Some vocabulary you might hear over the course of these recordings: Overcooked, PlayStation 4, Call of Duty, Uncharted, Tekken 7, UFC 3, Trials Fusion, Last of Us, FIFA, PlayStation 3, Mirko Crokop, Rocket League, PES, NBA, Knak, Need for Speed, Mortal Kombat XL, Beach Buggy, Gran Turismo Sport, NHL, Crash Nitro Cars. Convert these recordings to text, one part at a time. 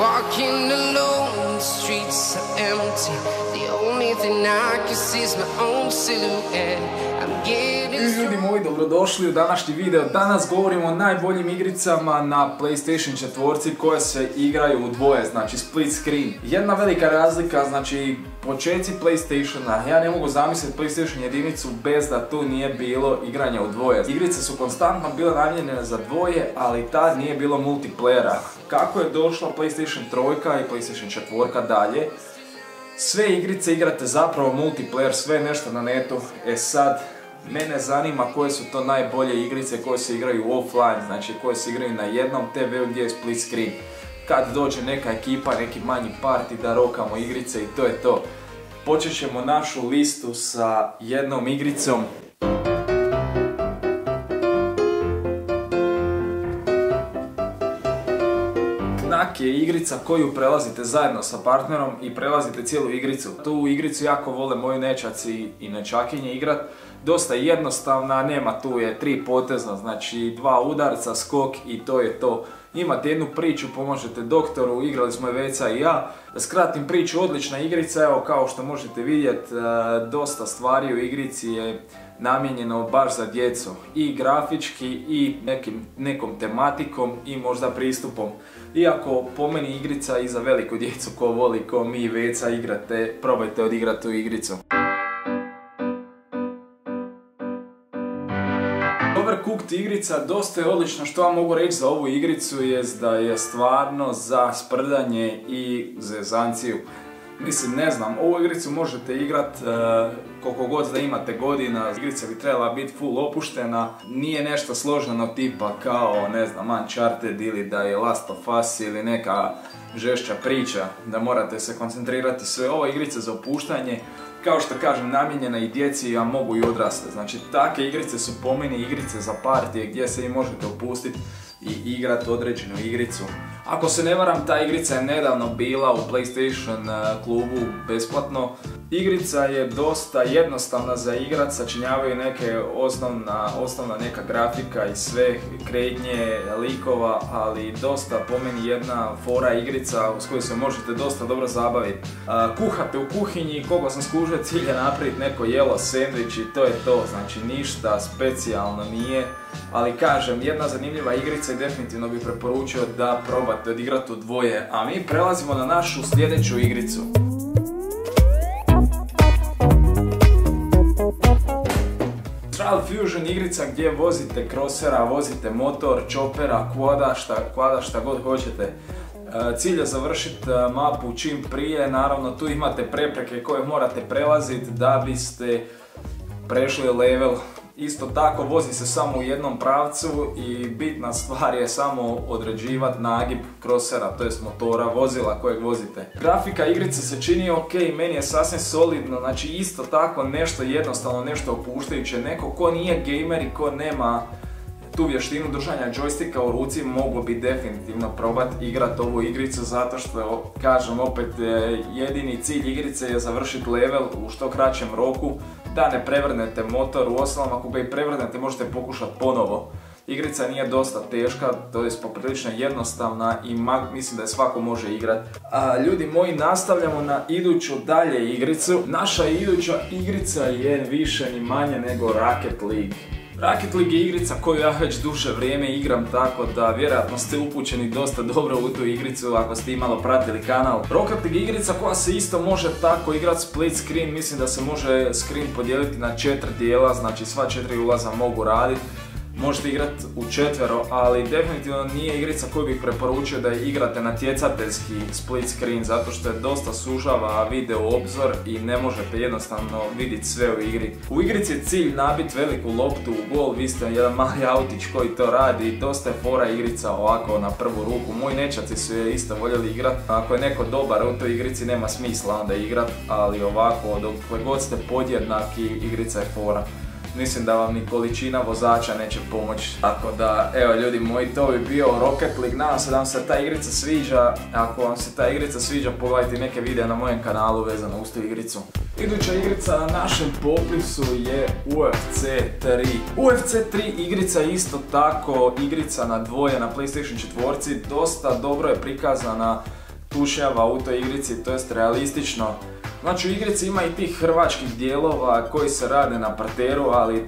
walking alone, the streets are empty. The only thing I can see is my own silhouette. I'm getting through. I ljudi moji, dobrodošli u današnji video. Danas govorimo o najboljim igricama na PlayStation 4 koje se igraju u dvoje, znači split screen. Jedna velika razlika, znači početci PlayStationa, ja ne mogu zamisliti PlayStation jedinicu bez da tu nije bilo igranja u dvoje. Igrice su konstantno bile namijenjene za dvoje, ali tad nije bilo multiplayera. Kako je došla PlayStation 3 i PlayStation 4 dalje, sve igrice igrate zapravo multiplayer, sve nešto na netu. E sad, mene zanima koje su to najbolje igrice koje se igraju offline, znači koje se igraju na jednom TV-u gdje je split screen. Kad dođe neka ekipa, neki manji party da rokamo igrice i to je to. Počet ćemo našu listu sa jednom igricom. Knak je igrica koju prelazite zajedno sa partnerom i prelazite cijelu igricu. Tu igricu jako vole moji nečaci i nečakinje igrat. Dosta jednostavna, nema tu je tri potezna, znači dva udarca, skok i to je to. Imate jednu priču, pomožete doktoru, igrali smo je Veca i ja. Da skratim priču, odlična igrica, evo kao što možete vidjeti, dosta stvari u igrici je namijenjeno baš za djecu. I grafički, i nekom tematikom, i možda pristupom. Iako po meni igrica i za veliku djecu ko voli, ko mi i Veca igrate, probajte odigrati tu igricu. Overcooked igrica, dosta je odlična. Što vam mogu reći za ovu igricu je da je stvarno za sprdanje i zezanciju. Mislim, ne znam, ovu igricu možete igrat koliko god da imate godina. Igrica bi trebala biti full opuštena, nije nešto složeno tipa kao, ne znam, Uncharted ili da je Last of Us ili neka žešća priča da morate se koncentrirati sve. Ova igrica za opuštanje, kao što kažem, namijenjena i djeci, a mogu i odrasle. Znači, takve igrice su po meni igrice za partije gdje se i možete opustiti i igrati određenu igricu. Ako se ne varam, ta igrica je nedavno bila u PlayStation klubu besplatno. Igrica je dosta jednostavna za igrat, sačinjavaju neke osnovna neka grafika i sve kretnje likova, ali dosta po meni jedna fora igrica s kojoj se možete dosta dobro zabaviti. Kuhate u kuhinji, koliko sam skužio, cilj je napraviti neko jelo, sandvič i to je to, znači ništa specijalno nije. Ali kažem, jedna zanimljiva igrica i definitivno bih preporučio da probate odigrati u dvoje, a mi prelazimo na našu sljedeću igricu. Trials Fusion igrica gdje vozite krosera, vozite motor, čopera, kvada, šta god hoćete. Cilj je završiti mapu čim prije, naravno tu imate prepreke koje morate prelaziti da biste prešli level. Isto tako, vozi se samo u jednom pravcu i bitna stvar je samo određivati nagib krosera, tj. Motora, vozila kojeg vozite. Grafika igrice se čini ok, meni je sasvim solidno, znači isto tako nešto jednostavno, nešto opuštajuće. Neko ko nije gamer i ko nema tu vještinu držanja džojstika u ruci, mogu bi definitivno probati igrati ovu igricu, zato što, kažem opet, jedini cilj igrice je završiti level u što kraćem roku, da ne prevrnete motor. U osnovom, ako ga i prevrnete, možete pokušati ponovo. Igrica nije dosta teška, to je poprilično jednostavna i mislim da je svako može igrati. Ljudi moji, nastavljamo na iduću dalje igricu. Naša iduća igrica je više ni manje nego Rocket League. Rocket League je igrica koju ja već duže vrijeme igram, tako da vjerojatno ste upućeni dosta dobro u tu igricu ako ste imalo pratili kanal. Rocket League je igrica koja se isto može tako igrati split screen, mislim da se može screen podijeliti na 4 dijela, znači sva 4 ulaza mogu raditi. Možete igrati u četvero, ali definitivno nije igrica koju bih preporučio da igrate natjecateljski split screen, zato što je dosta sužava video obzor i ne možete jednostavno vidjeti sve u igri. U igrici je cilj nabiti veliku loptu u gol, vi ste jedan mali autić koji to radi, dosta je fora igrica ovako na prvu ruku. Moji nečaci su je isto voljeli igrati, ako je neko dobar u toj igrici nema smisla onda igrati, ali ovako dok god ste podjednaki, igrica je fora. Mislim da vam ni količina vozača neće pomoći. Tako da, evo ljudi moji, to bi bio Rocket League. Nadam se da vam se ta igrica sviđa. Ako vam se ta igrica sviđa, pogledajte neke videe na mojem kanalu vezano uz tu igricu. Iduća igrica na našem popisu je UFC 3. UFC 3 igrica je isto tako igrica na dvoje na PlayStation 4. Dosta dobro je prikazana tušnjava u toj igrici, to jest realistično. Znači u igrici ima i tih hrvačkih dijelova koji se rade na parteru, ali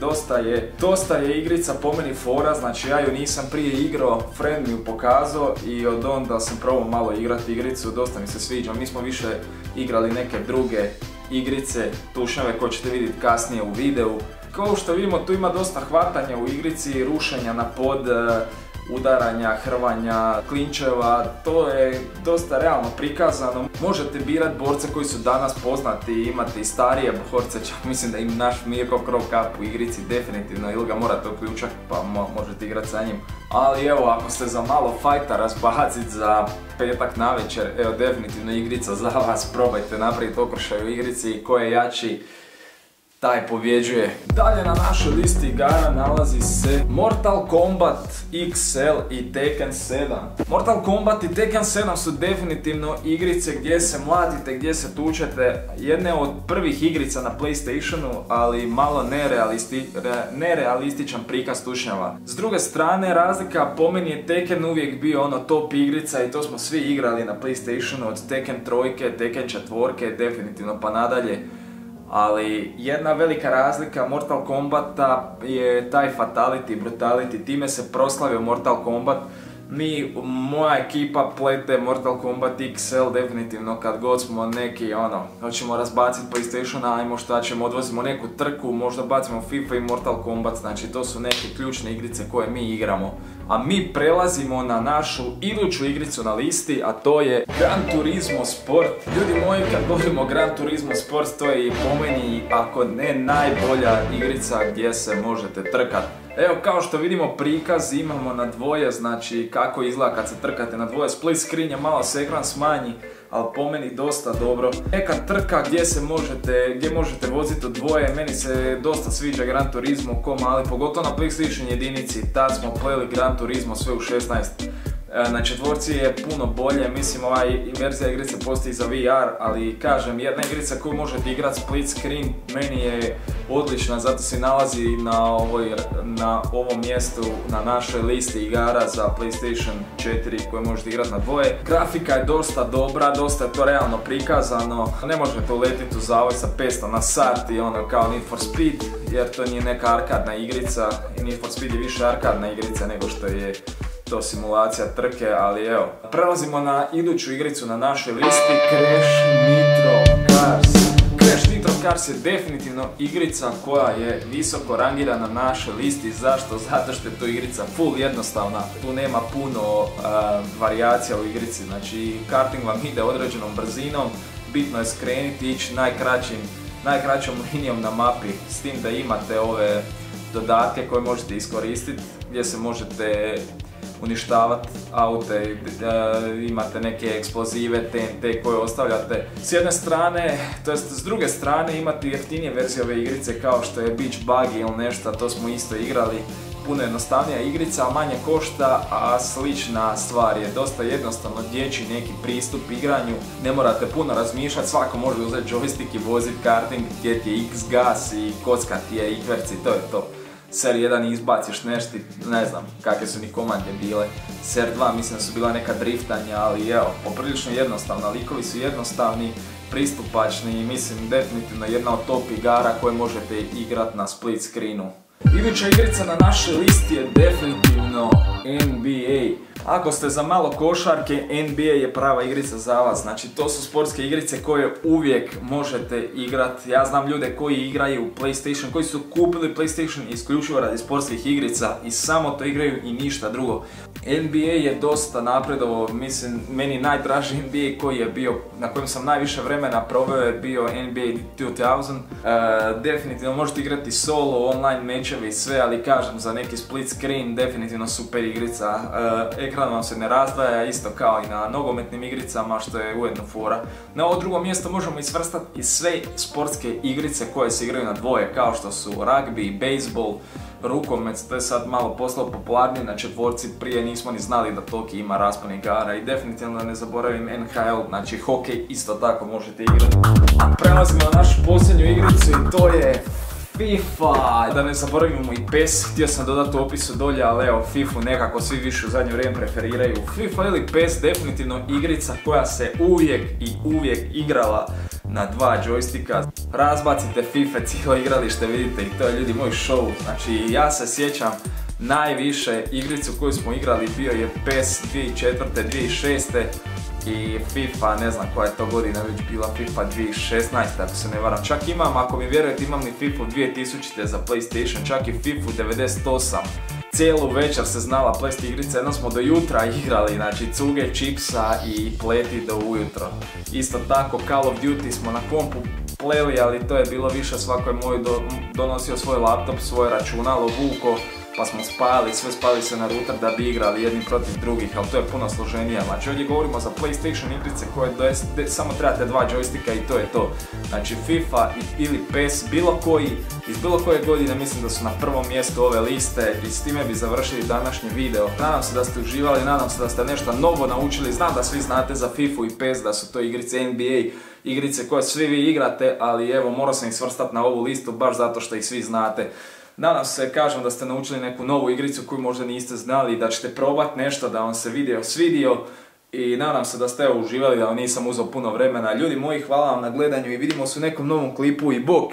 dosta je igrica po meni fora, znači ja ju nisam prije igrao, friend mi ju pokazao i od onda sam probao malo igrati igricu, dosta mi se sviđa. Mi smo više igrali neke druge igrice, tušnjave koje ćete vidjeti kasnije u videu. Kao što vidimo, tu ima dosta hvatanja u igrici, rušenja na pod, udaranja, hrvanja, klinčeva, to je dosta realno prikazano. Možete birati borce koji su danas poznati i imate i starije borce, čak mislim da im naš Mirko Crokop u igrici definitivno, ili ga morate uključati pa možete igrati sa njim. Ali evo, ako ste za malo fajta razbaciti za petak na večer, evo definitivno igrica za vas, probajte napraviti okršaj u igrici i ko je jači, taj pobjeđuje. Dalje na našoj listi igara nalazi se Mortal Kombat XL i Tekken 7. Mortal Kombat i Tekken 7 su definitivno igrice gdje se mlatite, gdje se tučete. Jedne od prvih igrica na PlayStationu, ali malo nerealističan prikaz tučnjava. S druge strane, razlika po meni je Tekken uvijek bio ono top igrica i to smo svi igrali na PlayStationu, od Tekken 3, Tekken 4, definitivno pa nadalje. Ali jedna velika razlika Mortal Kombata je taj fatality, brutality, time se proslavio Mortal Kombat. Moja ekipa plete Mortal Kombat XL definitivno kad god smo neki ono, hoćemo razbaciti PlayStationa, ajmo šta ćemo, odvozimo neku trku, možda bacimo FIFA i Mortal Kombat, znači to su neke ključne igrice koje mi igramo. A mi prelazimo na našu iduću igricu na listi, a to je Gran Turismo Sport. Ljudi moji, kad govorimo o Gran Turismo Sport, to je i po meni, ako ne najbolja igrica gdje se možete trkati. Evo, kao što vidimo prikaz imamo na dvoje, znači kako izgleda kad se trkate na dvoje, split screen je malo se ekran smanji, ali po meni dosta dobro. Neka trka gdje možete voziti od dvoje, meni se dosta sviđa Gran Turismo ko mali, pogotovo na PlayStation jedinici, tad smo playali Gran Turismo sve u 16. Na četvorci je puno bolje, mislim ovaj verzija igrice postoji za VR, ali kažem, jedna igrica koju možete igrati split screen meni je odlična, zato se nalazi na ovom mjestu na našoj listi igara za PlayStation 4 koje možete igrati na dvoje. Grafika je dosta dobra, dosta je to realno prikazano, ne možete uletiti u zavoj sa 500 na sat i ono kao Need for Speed, jer to nije neka arkadna igrica, Need for Speed je više arkadna igrica nego što je to simulacija trke, ali evo. Prelazimo na iduću igricu na našoj listi, Crash Nitro Cars. Crash Nitro Cars je definitivno igrica koja je visoko rangirana na našoj listi. Zašto? Zato što je to igrica full jednostavna. Tu nema puno varijacija u igrici, znači karting vam ide određenom brzinom, bitno je skrenuti i ići najkraćom linijom na mapi, s tim da imate ove dodatke koje možete iskoristiti, gdje se možete uništavati aute, imate neke eksplozive, TNT koje ostavljate. S jedne strane, to jest s druge strane imate jeftinije verzije ove igrice kao što je Beach Buggy ili nešto, to smo isto igrali. Puno jednostavnija igrica, manje košta, a slična stvar je. Dosta jednostavno dječji neki pristup igranju, ne morate puno razmišljati, svako može uzeti joystick i voziti karting, gdje ti je X gas i kocka ti je ikverci, to je to. Ser 1 izbaciš nešto, ne znam kakve su ni komande bile. Ser 2 mislim da su bila neka driftanja, ali evo, poprilično jednostavna, likovi su jednostavni, pristupačni i mislim definitivno jedna od top igara koje možete igrati na split screenu. Iduća igrica na našoj listi je definitivno NBA. Ako ste za malo košarke, NBA je prava igrica za vas, znači to su sportske igrice koje uvijek možete igrati. Ja znam ljude koji igraju PlayStation, koji su kupili PlayStation isključivo radi sportskih igrica i samo to igraju i ništa drugo. NBA je dosta napredovao, mislim, meni najdraži NBA koji je bio, na kojem sam najviše vremena proveo je bio NBA 2000. Definitivno možete igrati solo, online mečevi i sve, ali kažem za neki split screen definitivno super igrica. Ekran vam se ne razdvaja, isto kao i na nogometnim igricama, što je ujedno fora. Na ovo drugo mjesto možemo isvrstati i sve sportske igrice koje se igraju na dvoje, kao što su rugby, bejsbol, rukomec, to je sad malo postalo popularnije, na četvorci prije nismo ni znali da toliko ima raspon igara i definitivno ne zaboravim NHL, znači hokej isto tako možete igrati. Prelazimo na našu posljednju igricu i to je FIFA, da ne zaboravimo i PES, htio sam dodati u opisu dolje, ali evo FIFA nekako svi više u zadnje vrijeme preferiraju. FIFA ili PES, definitivno igrica koja se uvijek i uvijek igrala na dva džojstika. Razbacite FIFA, cijelo igralište, vidite, i to je, ljudi, moj show. Znači, ja se sjećam najviše igricu koju smo igrali, bio je PES 2004. 2006. i FIFA, ne znam koja je to godina već bila, FIFA 2016, ako se ne varam. Čak imam, ako mi vjerujete, imam i FIFA 2000 za PlayStation, čak i FIFA 98. Cijelu večer se znala plesti igrica, jedno smo do jutra igrali, znači cuge, čipsa i pleti do ujutro. Isto tako Call of Duty smo na kompu pleli, ali to je bilo više, svako je moj donosio svoj laptop, svoje računalo, vuko, pa smo spajali, sve spajali se na router da bi igrali jedni protiv drugih, ali to je puno složenije. Znači, ovdje govorimo za PlayStation igrice koje samo trebate dva džojstika i to je to. Znači, FIFA ili PES, bilo koji, iz bilo koje godine, mislim da su na prvom mjestu ove liste, i s time bi završili današnji video. Nadam se da ste uživali, nadam se da ste nešto novo naučili, znam da svi znate za FIFA i PES, da su to igrice NBA, igrice koje svi vi igrate, ali evo, morao sam ih svrstati na ovu listu baš zato što ih svi znate. Nadam se, kažem, da ste naučili neku novu igricu koju možda niste znali i da ćete probati nešto, da vam se video svidio, i nadam se da ste evo uživali, da vam nisam uzeo puno vremena. Ljudi moji, hvala vam na gledanju i vidimo se u nekom novom klipu i bok!